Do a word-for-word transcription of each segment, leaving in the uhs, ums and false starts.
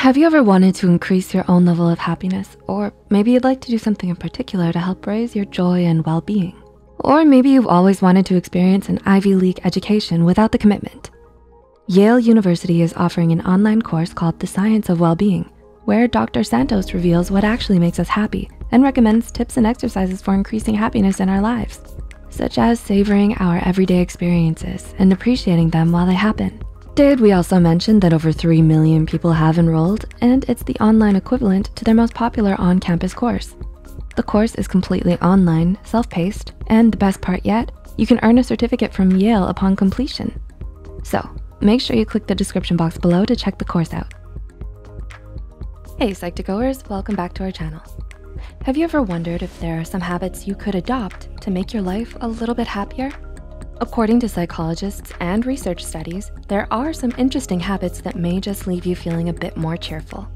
Have you ever wanted to increase your own level of happiness? Or maybe you'd like to do something in particular to help raise your joy and well-being. Or maybe you've always wanted to experience an Ivy League education without the commitment. Yale University is offering an online course called The Science of Well-Being, where Doctor Santos reveals what actually makes us happy and recommends tips and exercises for increasing happiness in our lives, such as savoring our everyday experiences and appreciating them while they happen. Did we also mention that over three million people have enrolled, and it's the online equivalent to their most popular on-campus course. The course is completely online, self-paced, and the best part yet, you can earn a certificate from Yale upon completion. So make sure you click the description box below to check the course out. Hey Psych to Goers, welcome back to our channel. Have you ever wondered if there are some habits you could adopt to make your life a little bit happier? According to psychologists and research studies, there are some interesting habits that may just leave you feeling a bit more cheerful.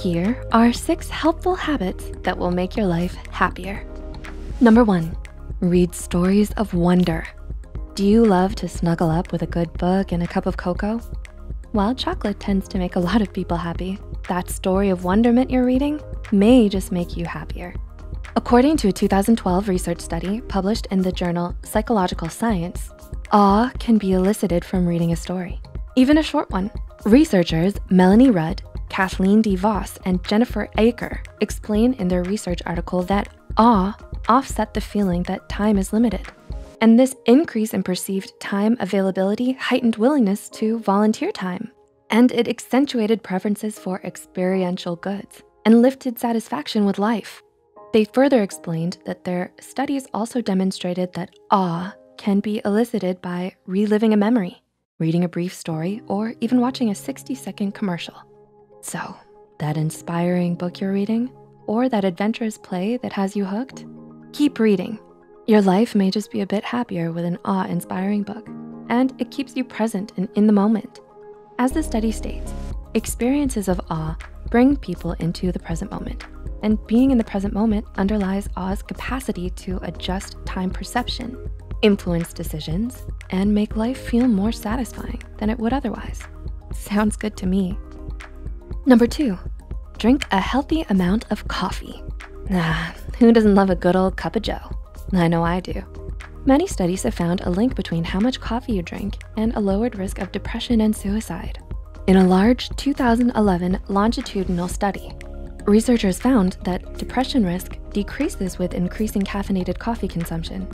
Here are six helpful habits that will make your life happier. Number one, read stories of wonder. Do you love to snuggle up with a good book and a cup of cocoa? While chocolate tends to make a lot of people happy, that story of wonderment you're reading may just make you happier. According to a two thousand twelve research study published in the journal Psychological Science, awe can be elicited from reading a story, even a short one. Researchers Melanie Rudd, Kathleen DeVos, and Jennifer Aker explain in their research article that awe offset the feeling that time is limited. And this increase in perceived time availability heightened willingness to volunteer time. And it accentuated preferences for experiential goods and lifted satisfaction with life. They further explained that their studies also demonstrated that awe can be elicited by reliving a memory, reading a brief story, or even watching a sixty second commercial. So that inspiring book you're reading or that adventurous play that has you hooked, keep reading. Your life may just be a bit happier with an awe-inspiring book, and it keeps you present and in the moment. As the study states, experiences of awe bring people into the present moment. And being in the present moment underlies awe's capacity to adjust time perception, influence decisions, and make life feel more satisfying than it would otherwise. Sounds good to me. Number two, drink a healthy amount of coffee. Ah, who doesn't love a good old cup of joe? I know I do. Many studies have found a link between how much coffee you drink and a lowered risk of depression and suicide. In a large two thousand eleven longitudinal study, researchers found that depression risk decreases with increasing caffeinated coffee consumption.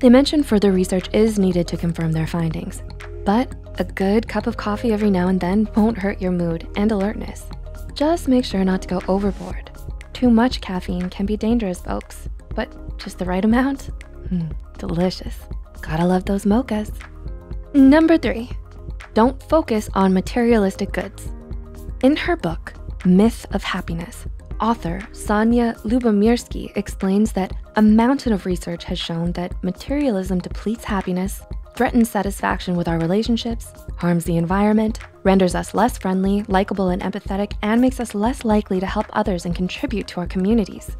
They mentioned further research is needed to confirm their findings, but a good cup of coffee every now and then won't hurt your mood and alertness. Just make sure not to go overboard. Too much caffeine can be dangerous, folks, but just the right amount? Mm, delicious. Gotta love those mochas. Number three, don't focus on materialistic goods. In her book, Myth of Happiness, author Sonia Lubomirsky explains that a mountain of research has shown that materialism depletes happiness, threatens satisfaction with our relationships, harms the environment, renders us less friendly, likable, and empathetic, and makes us less likely to help others and contribute to our communities.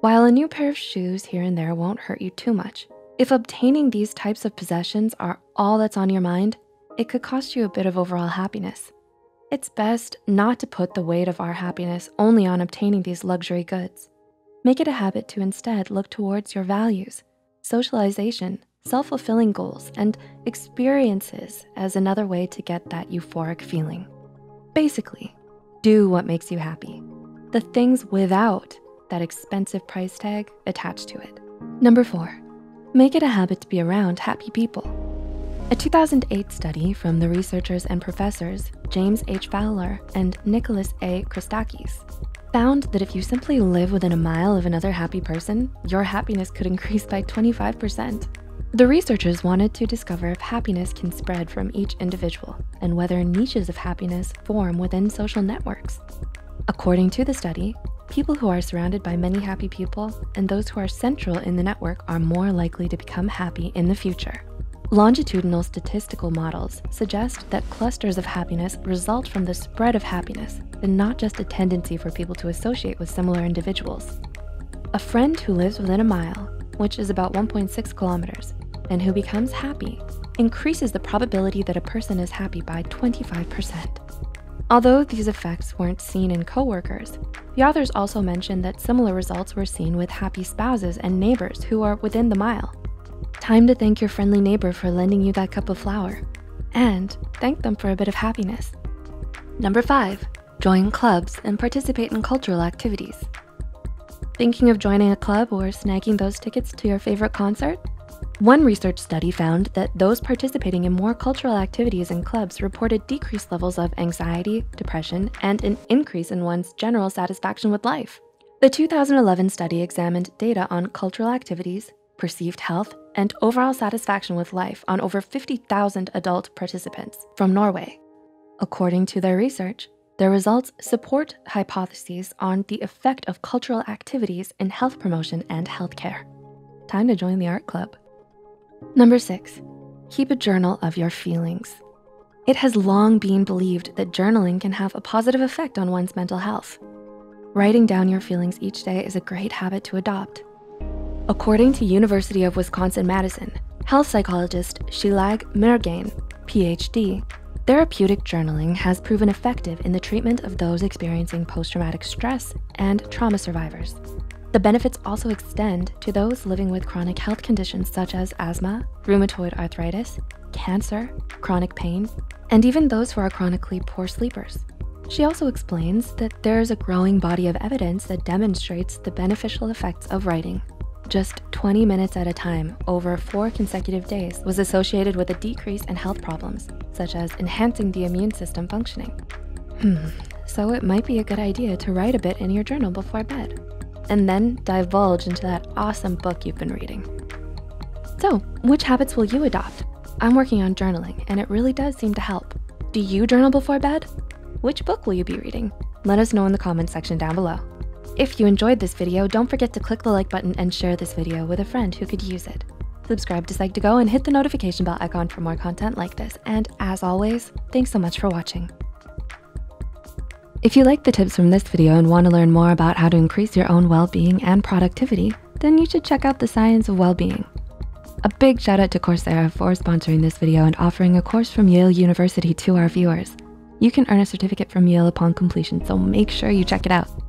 While a new pair of shoes here and there won't hurt you too much, if obtaining these types of possessions are all that's on your mind, it could cost you a bit of overall happiness. It's best not to put the weight of our happiness only on obtaining these luxury goods. Make it a habit to instead look towards your values, socialization, self-fulfilling goals, and experiences as another way to get that euphoric feeling. Basically, do what makes you happy. The things without that expensive price tag attached to it. Number four, make it a habit to be around happy people. A two thousand eight study from the researchers and professors James H. Fowler and Nicholas A. Christakis found that if you simply live within a mile of another happy person, your happiness could increase by twenty-five percent. The researchers wanted to discover if happiness can spread from each individual and whether niches of happiness form within social networks. According to the study, people who are surrounded by many happy people and those who are central in the network are more likely to become happy in the future. Longitudinal statistical models suggest that clusters of happiness result from the spread of happiness and not just a tendency for people to associate with similar individuals. A friend who lives within a mile, which is about one point six kilometers, and who becomes happy, increases the probability that a person is happy by twenty-five percent. Although these effects weren't seen in coworkers, the authors also mentioned that similar results were seen with happy spouses and neighbors who are within the mile. Time to thank your friendly neighbor for lending you that cup of flour, and thank them for a bit of happiness. Number five, join clubs and participate in cultural activities. Thinking of joining a club or snagging those tickets to your favorite concert? One research study found that those participating in more cultural activities and clubs reported decreased levels of anxiety, depression, and an increase in one's general satisfaction with life. The two thousand eleven study examined data on cultural activities, perceived health, and overall satisfaction with life on over fifty thousand adult participants from Norway. According to their research, their results support hypotheses on the effect of cultural activities in health promotion and healthcare. Time to join the art club. Number six, keep a journal of your feelings. It has long been believed that journaling can have a positive effect on one's mental health. Writing down your feelings each day is a great habit to adopt. According to University of Wisconsin-Madison, health psychologist Shilagh Mirgain, P H D, therapeutic journaling has proven effective in the treatment of those experiencing post-traumatic stress and trauma survivors. The benefits also extend to those living with chronic health conditions such as asthma, rheumatoid arthritis, cancer, chronic pain, and even those who are chronically poor sleepers. She also explains that there is a growing body of evidence that demonstrates the beneficial effects of writing. Just twenty minutes at a time over four consecutive days was associated with a decrease in health problems, such as enhancing the immune system functioning. Hmm, so it might be a good idea to write a bit in your journal before bed, and then divulge into that awesome book you've been reading. So, which habits will you adopt? I'm working on journaling, and it really does seem to help. Do you journal before bed? Which book will you be reading? Let us know in the comments section down below. If you enjoyed this video, don't forget to click the like button and share this video with a friend who could use it. Subscribe to Psych to Go and hit the notification bell icon for more content like this. And as always, thanks so much for watching. If you like the tips from this video and want to learn more about how to increase your own well-being and productivity, then you should check out The Science of Well-Being. A big shout out to Coursera for sponsoring this video and offering a course from Yale University to our viewers. You can earn a certificate from Yale upon completion, so make sure you check it out.